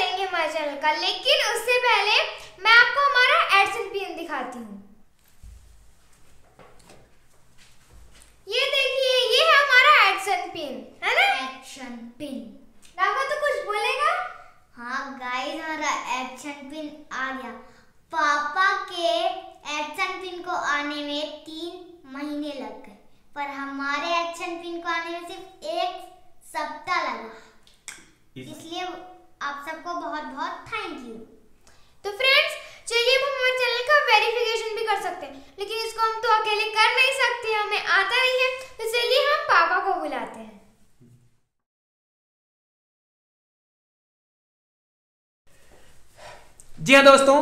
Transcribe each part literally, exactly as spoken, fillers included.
लेंगे हमारे चैनल का, लेकिन उससे पहले मैं आपको हमारा एडसेंस पिन दिखाती हूँ। ये देखिए, ये है हमारा एडसेंस पिन, है ना? AdSense pin. राघव तो कुछ बोलेगा? हाँ गाइस, हमारा एडसेंस पिन आ गया। पापा के एडसेंस पिन को आने में तीन महीने लग गए, पर हमारे एडसेंस पिन को आने में सिर्फ एक सप्ताह लगा। इसलिए आप सबको बहुत बहुत थैंक यू। तो फ्रेंड्स, चलिए हम हमारे चैनल का वेरिफिकेशन भी कर सकते हैं, लेकिन इसको हम तो अकेले कर नहीं सकते, हमें आता नहीं है, तो चलिए हम पापा को बुलाते हैं। जी हाँ दोस्तों,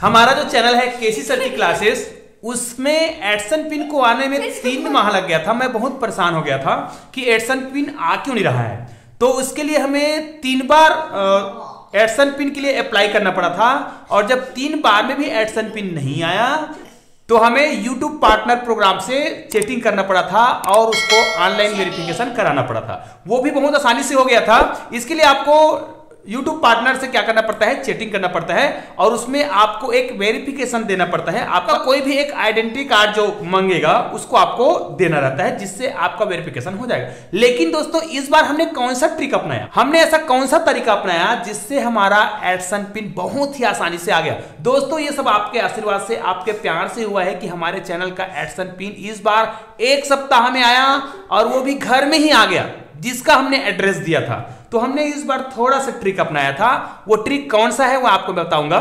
हमारा जो चैनल है केसी सर की क्लासेस, उसमें एडसेंस पिन को आने में तीन माह लग गया था। मैं बहुत परेशान हो गया था कि एडसेंस पिन आ क्यों नहीं रहा है, तो उसके लिए हमें तीन बार एडसेंस पिन के लिए अप्लाई करना पड़ा था। और जब तीन बार में भी एडसेंस पिन नहीं आया तो हमें YouTube पार्टनर प्रोग्राम से चेकिंग करना पड़ा था और उसको ऑनलाइन वेरिफिकेशन कराना पड़ा था। वो भी बहुत आसानी से हो गया था। इसके लिए आपको YouTube पार्टनर से क्या करना पड़ता है, चेटिंग करना पड़ता है, और उसमें आपको एक वेरिफिकेशन देना पड़ता है। आपका कोई भी एक आइडेंटिटी कार्ड जो मांगेगा उसको आपको देना रहता है, जिससे आपका वेरिफिकेशन हो जाएगा। लेकिन दोस्तों, इस बार हमने कौन सा ट्रिक अपनाया, हमने ऐसा कौन सा तरीका अपनाया जिससे हमारा एडसेंस पिन बहुत ही आसानी से आ गया। दोस्तों, ये सब आपके आशीर्वाद से, आपके प्यार से हुआ है कि हमारे चैनल का एडसेंस पिन इस बार एक सप्ताह में आया, और वो भी घर में ही आ गया, जिसका हमने एड्रेस दिया था। तो हमने इस बार थोड़ा सा ट्रिक अपनाया था। वो ट्रिक कौन सा है वो आपको बताऊंगा।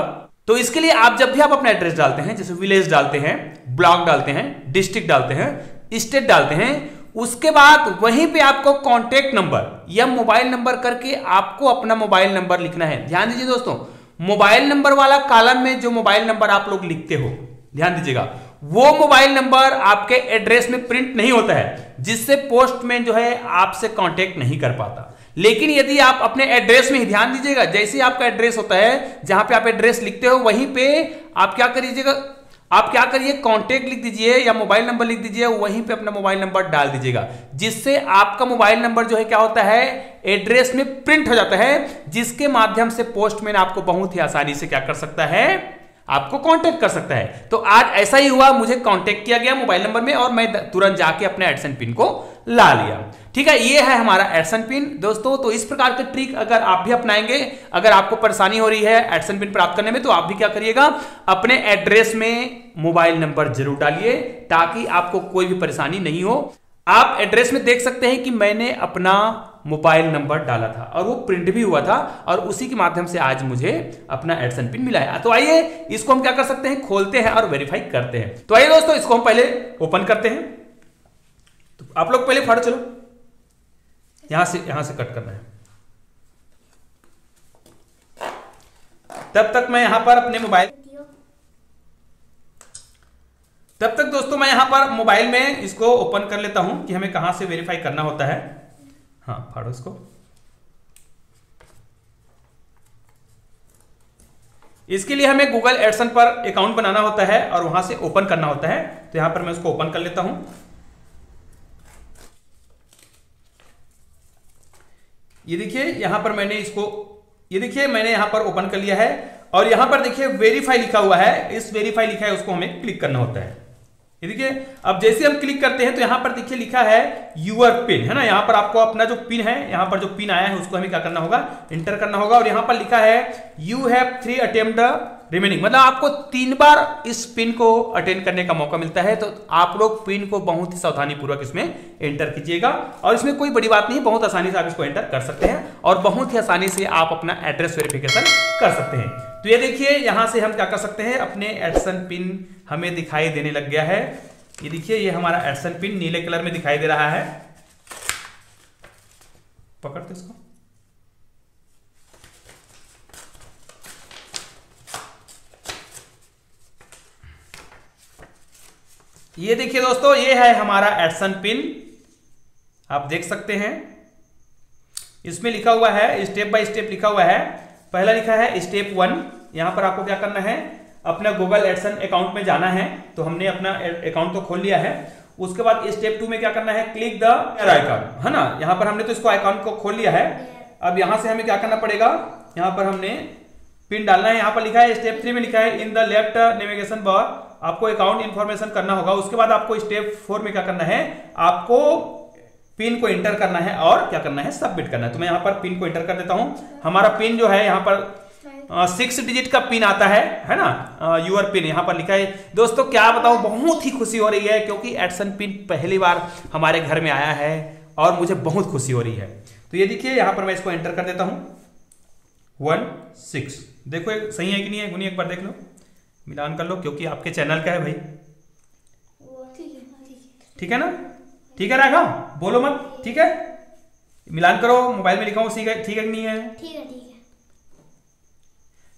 तो इसके लिए आप जब भी आप अपना एड्रेस डालते हैं, जैसे विलेज डालते हैं, ब्लॉक डालते हैं, डिस्ट्रिक्ट डालते हैं, स्टेट डालते हैं, उसके बाद वहीं पे आपको कॉन्टेक्ट नंबर या मोबाइल नंबर करके आपको अपना मोबाइल नंबर लिखना है। ध्यान दीजिए दोस्तों, मोबाइल नंबर वाला कॉलम में जो मोबाइल नंबर आप लोग लिखते हो, ध्यान दीजिएगा, वो मोबाइल नंबर आपके एड्रेस में प्रिंट नहीं होता है, जिससे पोस्टमैन जो है आपसे कांटेक्ट नहीं कर पाता। लेकिन यदि आप अपने एड्रेस में ही, ध्यान दीजिएगा, जैसे आपका एड्रेस होता है, जहां पे आप एड्रेस लिखते हो, वहीं पे आप क्या करिएगा, आप क्या करिए, कांटेक्ट लिख दीजिए या मोबाइल नंबर लिख दीजिए, वहीं पे अपना मोबाइल नंबर डाल दीजिएगा, जिससे आपका मोबाइल नंबर जो है क्या होता है, एड्रेस में प्रिंट हो जाता है, जिसके माध्यम से पोस्टमैन आपको बहुत ही आसानी से क्या कर सकता है, आपको कांटेक्ट कर सकता है। तो आज ऐसा ही हुआ, मुझे कांटेक्ट किया गया मोबाइल नंबर में और मैं तुरंत जाके अपने एडसेंस पिन को ला लिया। ठीक है, ये है हमारा एडसेंस पिन दोस्तों। तो इस प्रकार के ट्रिक अगर आप भी अपनाएंगे, अगर आपको परेशानी हो रही है एडसेंस पिन प्राप्त करने में, तो आप भी क्या करिएगा, अपने एड्रेस में मोबाइल नंबर जरूर डालिए, ताकि आपको कोई भी परेशानी नहीं हो। आप एड्रेस में देख सकते हैं कि मैंने अपना मोबाइल नंबर डाला था और वो प्रिंट भी हुआ था, और उसी के माध्यम से आज मुझे अपना एडसेंस पिन मिला है। तो आइए, इसको हम क्या कर सकते हैं, खोलते हैं और वेरीफाई करते हैं। तो आइए दोस्तों, इसको हम पहले ओपन करते हैं। तो आप लोग पहले फट चलो, यहां से यहां से कट करना है। तब तक मैं यहां पर अपने मोबाइल तब तक दोस्तों मैं यहां पर मोबाइल में इसको ओपन कर लेता हूं कि हमें कहां से वेरीफाई करना होता है। हाँ, फाड़ो इसको। इसके लिए हमें गूगल एडसेंस पर अकाउंट बनाना होता है और वहां से ओपन करना होता है। तो यहां पर मैं उसको ओपन कर लेता हूं। ये देखिए, यहां पर मैंने इसको ये देखिए मैंने यहां पर ओपन कर लिया है, और यहां पर देखिए वेरीफाई लिखा हुआ है। इस वेरीफाई लिखा है उसको हमें क्लिक करना होता है। ये देखिए, अब जैसे हम क्लिक करते हैं तो यहां पर देखिए लिखा है यूअर पिन, है ना। यहां पर आपको अपना जो पिन है, यहां पर जो पिन आया है उसको हमें क्या करना होगा, एंटर करना होगा। और यहां पर लिखा है you have three attempt remaining, मतलब आपको तीन बार इस पिन को अटेंड करने का मौका मिलता है। तो आप लोग पिन को बहुत ही सावधानीपूर्वक इसमें एंटर कीजिएगा, और इसमें कोई बड़ी बात नहीं, बहुत आसानी से आप इसको एंटर कर सकते हैं और बहुत ही आसानी से आप अपना एड्रेस वेरिफिकेशन कर सकते हैं। तो ये देखिए, यहां से हम क्या कर सकते हैं, अपने एडसेंस पिन हमें दिखाई देने लग गया है। ये देखिए, ये हमारा एडसेंस पिन नीले कलर में दिखाई दे रहा है। पकड़ते इसको। ये देखिए दोस्तों, ये है हमारा एडसेंस पिन, आप देख सकते हैं। इसमें लिखा हुआ है, स्टेप बाय स्टेप लिखा हुआ है। पहला लिखा है स्टेप वन, यहां पर आपको क्या करना है, अपना गूगल एडसेंस अकाउंट में जाना है। तो हमने अपना अकाउंट तो खोल लिया है। उसके बाद स्टेप टू में क्या करना है, क्लिक द आइकन, है ना। यहां पर हमने तो इसको आइकन को खोल लिया है। अब यहां से हमें क्या करना पड़ेगा, यहाँ पर हमने पिन डालना है। यहाँ पर लिखा है स्टेप थ्री में लिखा है in the left navigation bar आपको अकाउंट इन्फॉर्मेशन करना होगा। उसके बाद आपको स्टेप फोर में क्या करना है, आपको पिन को एंटर करना है और क्या करना है, सबमिट करना है। तो मैं यहाँ पर पिन को एंटर कर देता हूँ। हमारा पिन जो है यहाँ पर सिक्स uh, डिजिट का पिन आता है, है ना, यूअर पिन यहाँ पर लिखा है। दोस्तों क्या बताऊं, बहुत ही खुशी हो रही है क्योंकि एडसेंस पिन पहली बार हमारे घर में आया है और मुझे बहुत खुशी हो रही है। तो ये देखिए यहाँ पर मैं इसको एंटर कर देता हूं वन सिक्स। देखो सही है कि नहीं है, गुनी एक बार देख लो, मिलान कर लो, क्योंकि आपके चैनल का है भाई। ठीक है ना, ठीक है राघव, बोलो मत, ठीक है, मिलान करो, मोबाइल में लिखाओ, ठीक है ठीक है कि नहीं है, ठीक है ठीक है।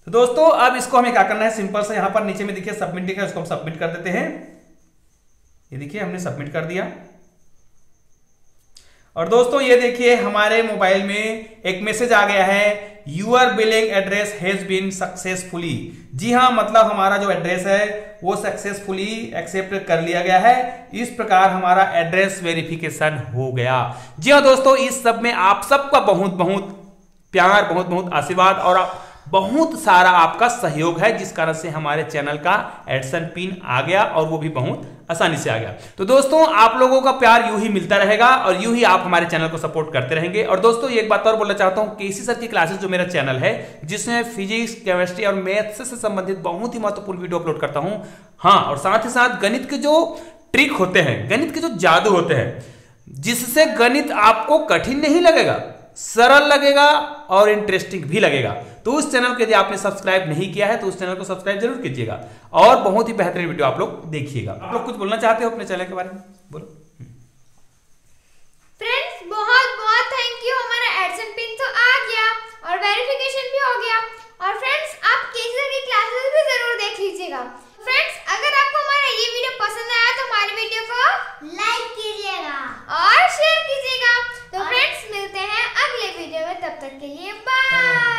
तो दोस्तों अब इसको हमें क्या करना है, सिंपल से यहाँ पर नीचे में देखिए सबमिट लिखा है, उसको हम सबमिट कर देते हैं। ये देखिए हमने सबमिट कर दिया। और दोस्तों ये देखिए हमारे मोबाइल में एक मैसेज आ गया है, your billing address has been successfully. जी हाँ, मतलब हमारा जो एड्रेस है वो सक्सेसफुली एक्सेप्ट कर लिया गया है। इस प्रकार हमारा एड्रेस वेरिफिकेशन हो गया। जी हाँ दोस्तों, इस सब में आप सबका बहुत बहुत प्यार, बहुत बहुत आशीर्वाद और बहुत सारा आपका सहयोग है, जिस कारण से हमारे चैनल का एडसेंस पिन आ गया और वो भी बहुत आसानी से आ गया। तो दोस्तों आप लोगों का प्यार यूं ही मिलता रहेगा और यूं ही आप हमारे चैनल को सपोर्ट करते रहेंगे। और दोस्तों एक बात और बोलना चाहता हूं, केसी सर की क्लासेस जो मेरा चैनल है, जिसमें फिजिक्स, केमिस्ट्री और मैथ्स से संबंधित बहुत ही महत्वपूर्ण वीडियो अपलोड करता हूं। हाँ, और साथ ही साथ गणित के जो ट्रिक होते हैं, गणित के जो जादू होते हैं, जिससे गणित आपको कठिन नहीं लगेगा, सरल लगेगा और इंटरेस्टिंग भी लगेगा। तो उस चैनल को यदि आपने सब्सक्राइब नहीं किया है तो उस चैनल को सब्सक्राइब जरूर कीजिएगा और बहुत ही बेहतरीन वीडियो आप लोग देखिएगा। आप लोग कुछ बोलना चाहते हो अपने चैनल के बारे में, बोलो। फ्रेंड्स बहुत बहुत थैंक यू, हमारा एडसेंस पिन तो आ गया और वेरिफिकेशन भी हो गया। और फ्रेंड्स आप केसी सर की क्लासेस भी जरूर देख लीजिएगा। फ्रेंड्स अगर आपको हमारा ये वीडियो पसंद आया तो हमारे वीडियो को लाइक कीजिएगा और शेयर कीजिएगा। तो फ्रेंड्स मिलते हैं अगले वीडियो में, तब तक के लिए बाय।